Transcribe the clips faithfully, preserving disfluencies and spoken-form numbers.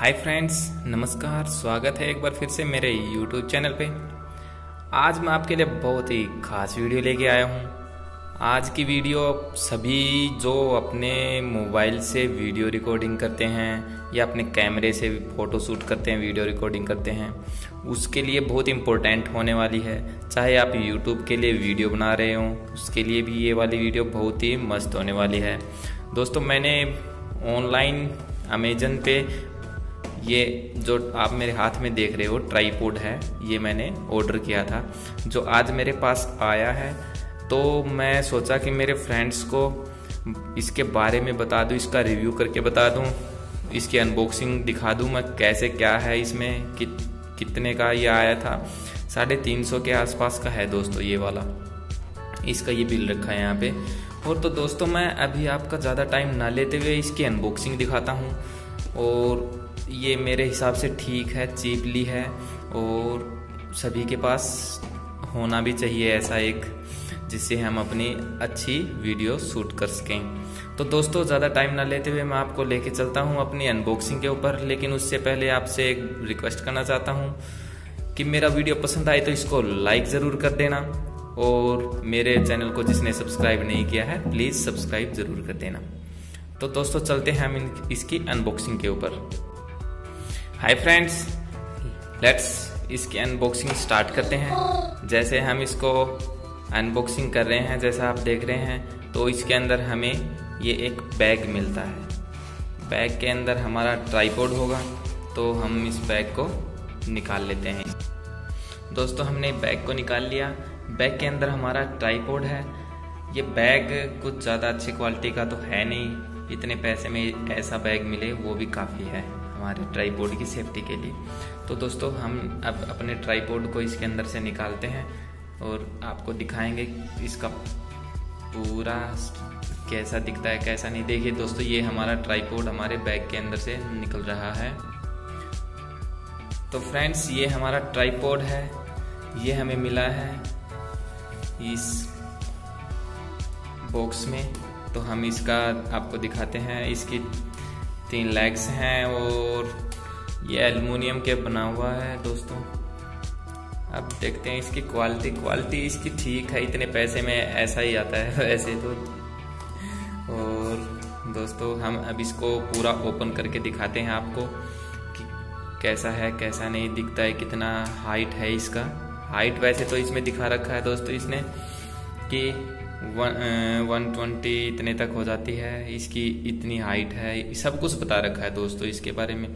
Hi friends, नमस्कार। स्वागत है एक बार फिर से मेरे यूट्यूब चैनल पे। आज मैं आपके लिए बहुत ही खास वीडियो लेके आया हूँ। आज की वीडियो सभी जो अपने मोबाइल से वीडियो रिकॉर्डिंग करते हैं या अपने कैमरे से फ़ोटो शूट करते हैं, वीडियो रिकॉर्डिंग करते हैं, उसके लिए बहुत इम्पोर्टेंट होने वाली है। चाहे आप यूट्यूब के लिए वीडियो बना रहे हों, उसके लिए भी ये वाली वीडियो बहुत ही मस्त होने वाली है। दोस्तों, मैंने ऑनलाइन अमेजन पे ये जो आप मेरे हाथ में देख रहे हो ट्राइपॉड है, ये मैंने ऑर्डर किया था, जो आज मेरे पास आया है। तो मैं सोचा कि मेरे फ्रेंड्स को इसके बारे में बता दूं, इसका रिव्यू करके बता दूं, इसकी अनबॉक्सिंग दिखा दूं मैं कैसे क्या है, इसमें कि, कितने का ये आया था। साढ़े तीन सौ के आसपास का है दोस्तों ये वाला, इसका ये बिल रखा है यहाँ पे। और तो दोस्तों, मैं अभी आपका ज़्यादा टाइम ना लेते हुए इसकी अनबॉक्सिंग दिखाता हूँ। और ये मेरे हिसाब से ठीक है, चीपली है और सभी के पास होना भी चाहिए ऐसा एक, जिससे हम अपनी अच्छी वीडियो शूट कर सकें। तो दोस्तों, ज़्यादा टाइम ना लेते हुए मैं आपको लेके चलता हूँ अपनी अनबॉक्सिंग के ऊपर। लेकिन उससे पहले आपसे एक रिक्वेस्ट करना चाहता हूँ कि मेरा वीडियो पसंद आए तो इसको लाइक ज़रूर कर देना, और मेरे चैनल को जिसने सब्सक्राइब नहीं किया है प्लीज़ सब्सक्राइब ज़रूर कर देना। तो दोस्तों, चलते हैं हम इसकी अनबॉक्सिंग के ऊपर। हाय फ्रेंड्स, लेट्स इसकी अनबॉक्सिंग स्टार्ट करते हैं। जैसे हम इसको अनबॉक्सिंग कर रहे हैं, जैसा आप देख रहे हैं, तो इसके अंदर हमें ये एक बैग मिलता है। बैग के अंदर हमारा ट्राइपॉड होगा, तो हम इस बैग को निकाल लेते हैं। दोस्तों, हमने बैग को निकाल लिया। बैग के अंदर हमारा ट्राइपॉड है। ये बैग कुछ ज़्यादा अच्छी क्वालिटी का तो है नहीं, इतने पैसे में ऐसा बैग मिले वो भी काफ़ी है हमारे ट्राइपॉड की सेफ्टी के लिए। तो दोस्तों, हम अब अपने ट्राइपॉड को इसके अंदर से निकालते हैं और आपको दिखाएंगे इसका पूरा कैसा दिखता है कैसा नहीं। देखिए दोस्तों, ये हमारा ट्राइपॉड हमारे बैग के अंदर से निकल रहा है। तो फ्रेंड्स, ये हमारा ट्राइपॉड है, ये हमें मिला है इस बॉक्स में। तो हम इसका आपको दिखाते हैं। इसकी तीन लेग्स हैं और ये एल्युमिनियम के बना हुआ है। दोस्तों, अब देखते हैं इसकी क्वालिटी। क्वालिटी इसकी ठीक है, इतने पैसे में ऐसा ही आता है वैसे तो। और दोस्तों, हम अब इसको पूरा ओपन करके दिखाते हैं आपको कि कैसा है कैसा नहीं दिखता है, कितना हाइट है इसका। हाइट वैसे तो इसमें दिखा रखा है दोस्तों इसने कि वन ट्वेंटी इतने तक हो जाती है, इसकी इतनी हाइट है, सब कुछ बता रखा है दोस्तों इसके बारे में।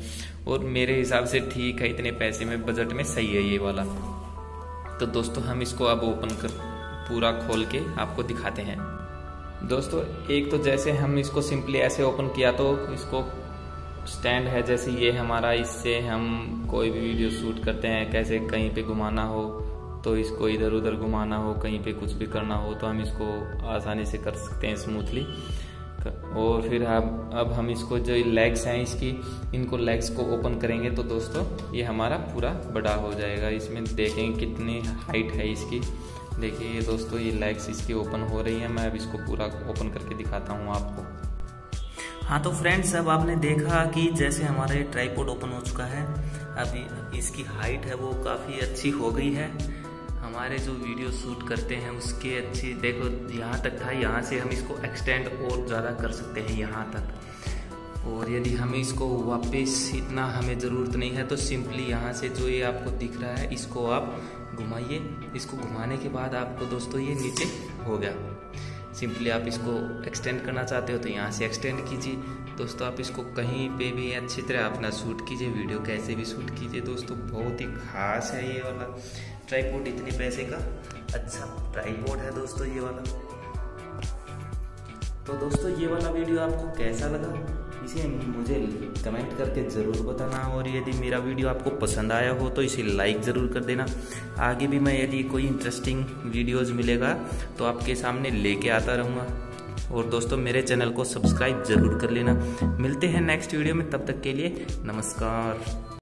और मेरे हिसाब से ठीक है, इतने पैसे में बजट में सही है ये वाला। तो दोस्तों, हम इसको अब ओपन कर पूरा खोल के आपको दिखाते हैं। दोस्तों, एक तो जैसे हम इसको सिंपली ऐसे ओपन किया तो इसको स्टैंड है जैसे ये हमारा, इससे हम कोई भी वीडियो शूट करते हैं, कैसे कहीं पे घुमाना हो तो इसको इधर उधर घुमाना हो, कहीं पे कुछ भी करना हो तो हम इसको आसानी से कर सकते हैं स्मूथली। और फिर हम अब हम इसको जो लेग्स हैं इसकी, इनको लेग्स को ओपन करेंगे तो दोस्तों ये हमारा पूरा बड़ा हो जाएगा। इसमें देखेंगे कितनी हाइट है इसकी। देखिए ये दोस्तों, ये लेग्स इसकी ओपन हो रही हैं। मैं अब इसको पूरा ओपन करके दिखाता हूँ आपको। हाँ तो फ्रेंड्स, अब आपने देखा कि जैसे हमारा ये ट्राइपॉड ओपन हो चुका है। अभी इसकी हाइट है वो काफ़ी अच्छी हो गई है। हमारे जो वीडियो शूट करते हैं उसके अच्छी, देखो यहाँ तक था, यहाँ से हम इसको एक्सटेंड और ज़्यादा कर सकते हैं यहाँ तक। और यदि हमें इसको वापस, इतना हमें ज़रूरत नहीं है, तो सिंपली यहाँ से जो ये आपको दिख रहा है इसको आप घुमाइए। इसको घुमाने के बाद आपको दोस्तों ये नीचे हो गया। सिंपली आप इसको एक्सटेंड करना चाहते हो तो यहाँ से एक्सटेंड कीजिए। दोस्तों, आप इसको कहीं पे भी अच्छी तरह अपना शूट कीजिए, वीडियो कैसे भी शूट कीजिए। दोस्तों, बहुत ही खास है ये वाला ट्राइपॉड, इतने पैसे का अच्छा ट्राइपॉड है दोस्तों ये वाला। तो दोस्तों, ये वाला वीडियो आपको कैसा लगा इसे मुझे कमेंट करके ज़रूर बताना। और यदि मेरा वीडियो आपको पसंद आया हो तो इसे लाइक ज़रूर कर देना। आगे भी मैं यदि कोई इंटरेस्टिंग वीडियोस मिलेगा तो आपके सामने लेके आता रहूँगा। और दोस्तों, मेरे चैनल को सब्सक्राइब ज़रूर कर लेना। मिलते हैं नेक्स्ट वीडियो में, तब तक के लिए नमस्कार।